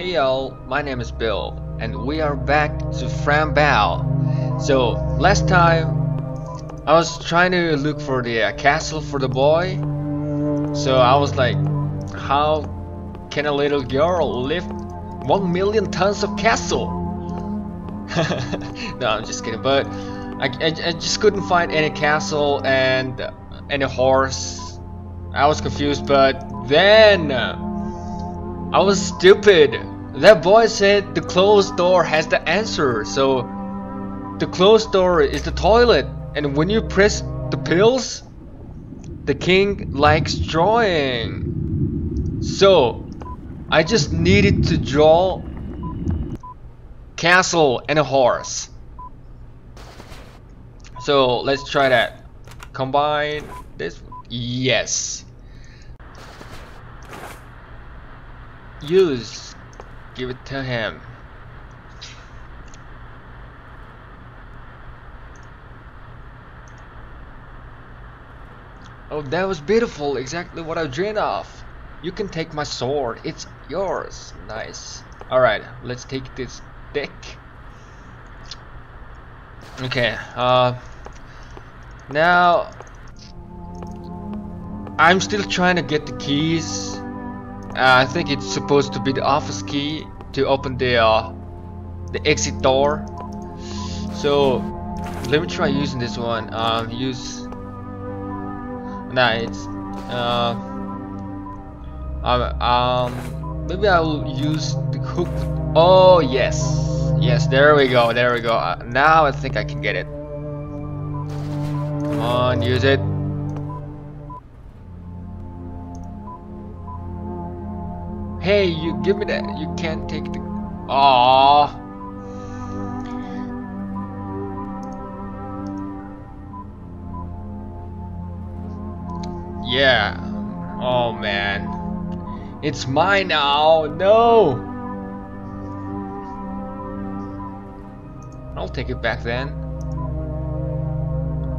Hey y'all, my name is Bill and we are back to Fran Bow. So last time I was trying to look for the castle for the boy. So I was like, how can a little girl lift 1,000,000 tons of castle? No, I'm just kidding, but I just couldn't find any castle and any horse. I was confused, but then I was stupid. That boy said the closed door has the answer. So the closed door is the toilet, and when you press the pills, the king likes drawing. So I just needed to draw castle and a horse. So let's try that. Combine this. Yes. Use, give it to him. Oh, that was beautiful, exactly what I dreamed of. You can take my sword, it's yours. Nice. Alright, let's take this deck. Okay, now I'm still trying to get the keys. I think it's supposed to be the office key to open the exit door. So let me try using this one. Maybe I will use the hook. Oh yes, yes. There we go. There we go. Now I think I can get it. Come on, use it. Hey, you give me that. You can't take the. Aww. Yeah. Oh man. It's mine now. No. I'll take it back then.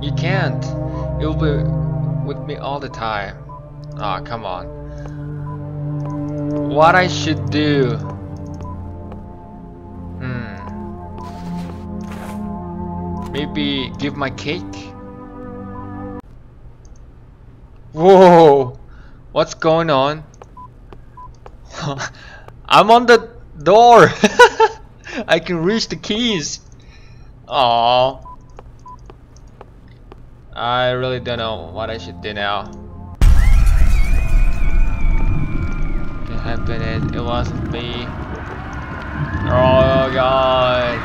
You can't. It will be with me all the time. Ah, oh, come on. What I should do? Maybe give my cake? Whoa! What's going on? I'm on the door! I can reach the keys! Aww. I really don't know what I should do now. Happened, it wasn't me. Oh god,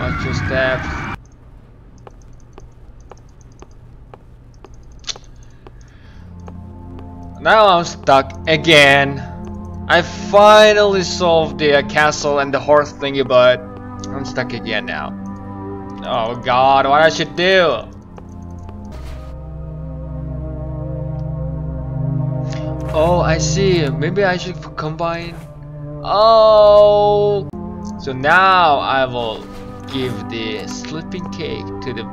watch your steps. Now I'm stuck again. I finally solved the castle and the horse thingy, but I'm stuck again now. Oh god, what I should do? Oh, I see. Maybe I should combine. Oh, so now I will give the sleeping cake to the.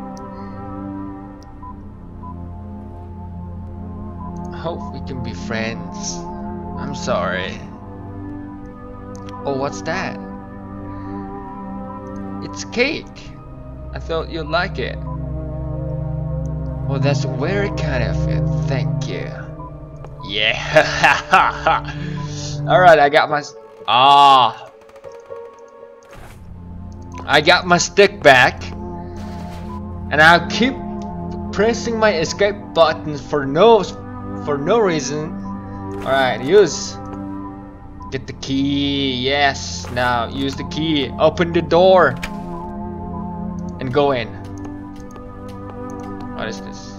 Hope we can be friends. I'm sorry. Oh, what's that? It's cake. I thought you'd like it. Well, that's very kind of it. Thank you. Yeah. Alright, I got my I got my stick back, and I'll keep pressing my escape button for no reason. Alright, use, get the key. Yes, now use the key, open the door and go in. What is this?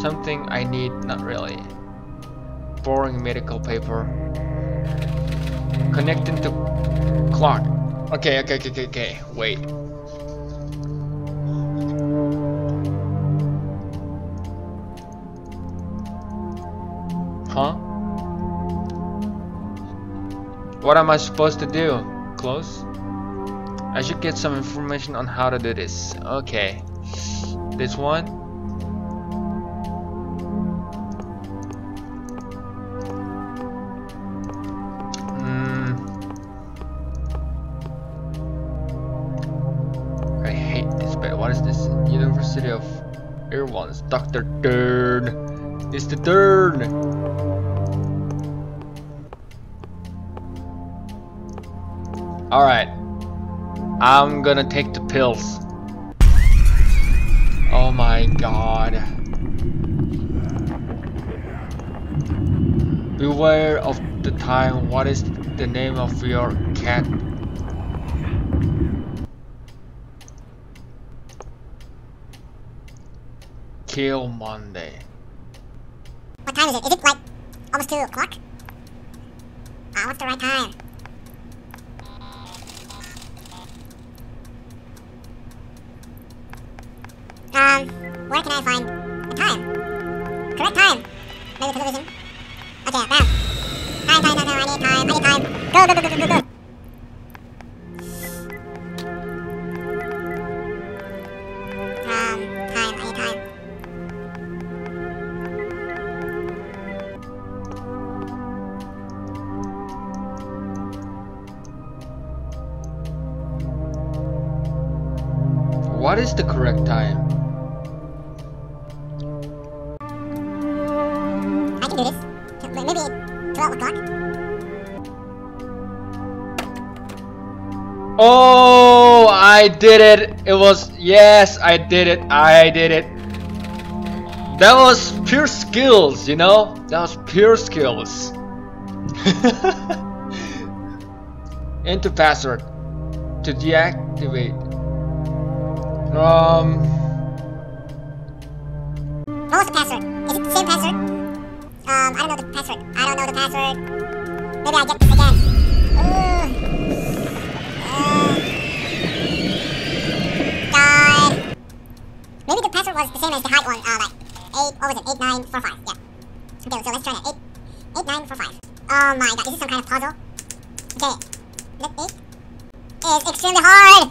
Something I need? Not really. Boring medical paper. Connecting to clock. Okay. Wait. Huh? What am I supposed to do? Close? I should get some information on how to do this. Okay. This one. is this? University of Irwan's Dr. Dern. It's the Dern. Alright. I'm gonna take the pills. Oh my god. Beware of the time. What is the name of your cat? Kill Monday. What time is it? Is it like almost 2 o'clock? What's the right time? Where can I find the time? Correct time. Maybe television. Okay, bam. Time, I need time. Go. What is the correct time? I can do this. Maybe 12 o'clock? Oh, I did it! It was... Yes, I did it. That was pure skills, you know? That was pure skills. Enter password to deactivate. What was the password? Is it the same password? I don't know the password. Maybe I get this again. God. Maybe the password was the same as the hard one, like 8945, yeah. Okay, so let's try that. 8945. Oh my god, is this some kind of puzzle? Okay. It's extremely hard!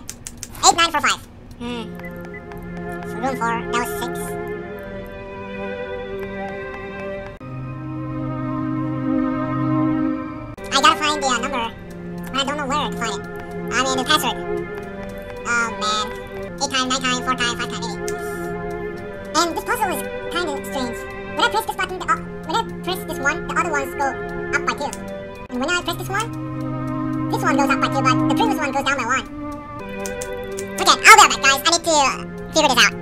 8945. So room 4, that was 6. I gotta find the number, but I don't know where to find it. I mean the password. Oh man. 8 times, 9 times, 4 times, 5 times, 8. And this puzzle is kinda strange. When I press this button, the other ones go up by 2. And when I press this one goes up by 2, but the previous one goes down by 1. Okay, I'll be back, guys. I need to figure this out.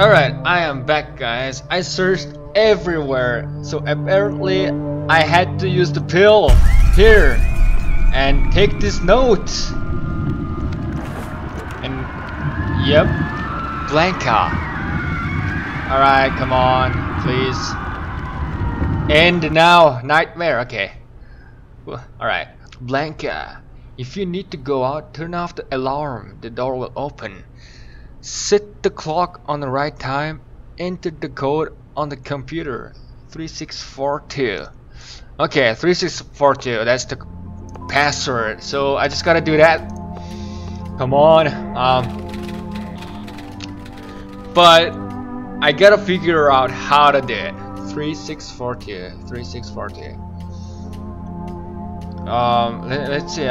Alright, I am back, guys. I searched everywhere, so apparently I had to use the pill here and take this note. And yep, Blanca. Alright, come on, please. End now, nightmare. Okay. Alright, Blanca. If you need to go out, turn off the alarm. The door will open. Set the clock on the right time. Enter the code on the computer. 3642. Okay, 3642. That's the password. So I just gotta do that. Come on. But I gotta figure out how to do it. 3642. 3642. Let's see,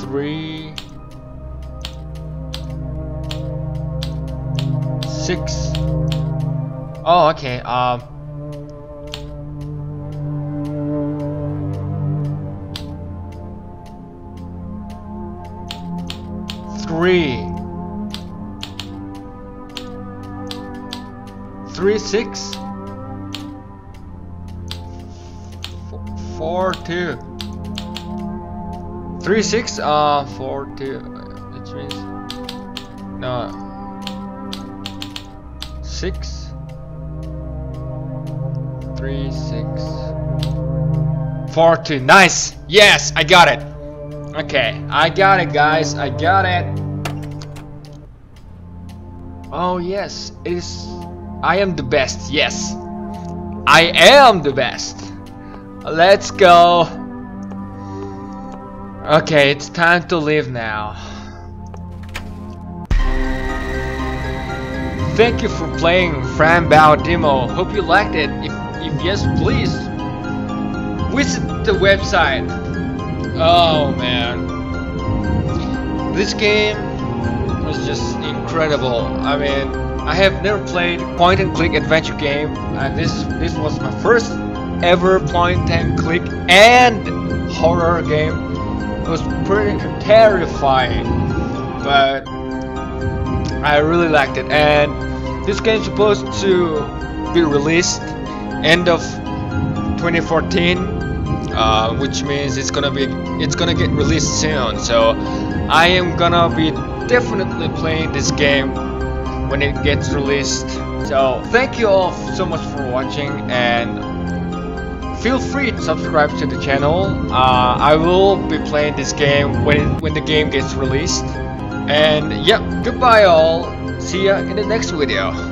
three, 6, oh, okay, three, 3, 6, 4, 2, 3, 6, 4, 2, which means, no, 6, 3, 6, 4, 2, nice, yes, I got it, okay, I got it, guys, I got it, oh, yes, it is, I am the best, yes, I am the best. Let's go. Okay, it's time to leave now. Thank you for playing Fran Bow demo. Hope you liked it. If yes, please visit the website Oh man, this game was just incredible. I mean, I have never played point and click adventure game, and this was my first ever point and click and horror game. It was pretty terrifying, but I really liked it. And this game's supposed to be released end of 2014. Which means it's gonna get released soon, so I am gonna be definitely playing this game when it gets released. So thank you all so much for watching, and feel free to subscribe to the channel. I will be playing this game when the game gets released. And yep, goodbye all, see ya in the next video.